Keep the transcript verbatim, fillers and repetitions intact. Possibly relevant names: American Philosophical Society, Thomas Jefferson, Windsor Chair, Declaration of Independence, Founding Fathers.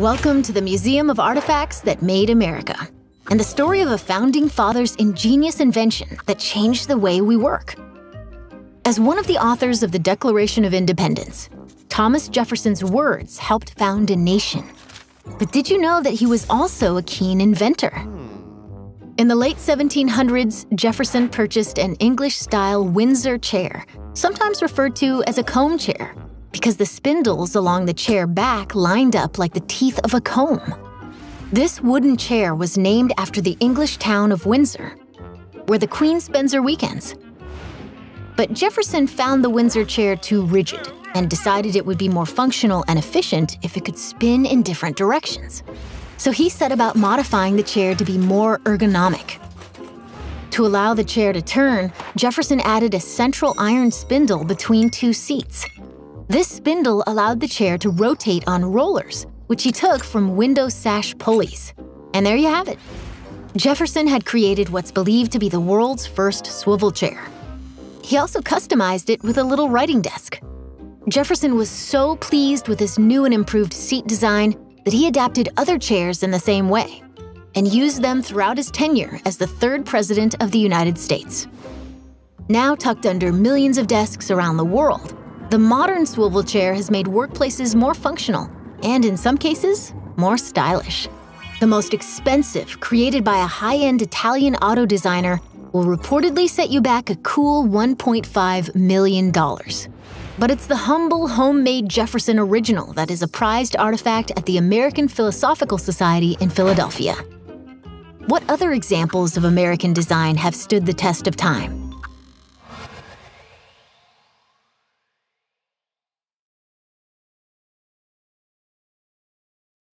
Welcome to the Museum of Artifacts that Made America, and the story of a Founding Father's ingenious invention that changed the way we work. As one of the authors of the Declaration of Independence, Thomas Jefferson's words helped found a nation. But did you know that he was also a keen inventor? In the late seventeen hundreds, Jefferson purchased an English-style Windsor chair, sometimes referred to as a comb chair, because the spindles along the chair back lined up like the teeth of a comb. This wooden chair was named after the English town of Windsor, where the Queen spends her weekends. But Jefferson found the Windsor chair too rigid and decided it would be more functional and efficient if it could spin in different directions. So he set about modifying the chair to be more ergonomic. To allow the chair to turn, Jefferson added a central iron spindle between two seats. This spindle allowed the chair to rotate on rollers, which he took from window sash pulleys. And there you have it. Jefferson had created what's believed to be the world's first swivel chair. He also customized it with a little writing desk. Jefferson was so pleased with his new and improved seat design that he adapted other chairs in the same way and used them throughout his tenure as the third president of the United States. Now tucked under millions of desks around the world, the modern swivel chair has made workplaces more functional and, in some cases, more stylish. The most expensive, created by a high-end Italian auto designer, will reportedly set you back a cool one point five million dollars. But it's the humble, homemade Jefferson original that is a prized artifact at the American Philosophical Society in Philadelphia. What other examples of American design have stood the test of time?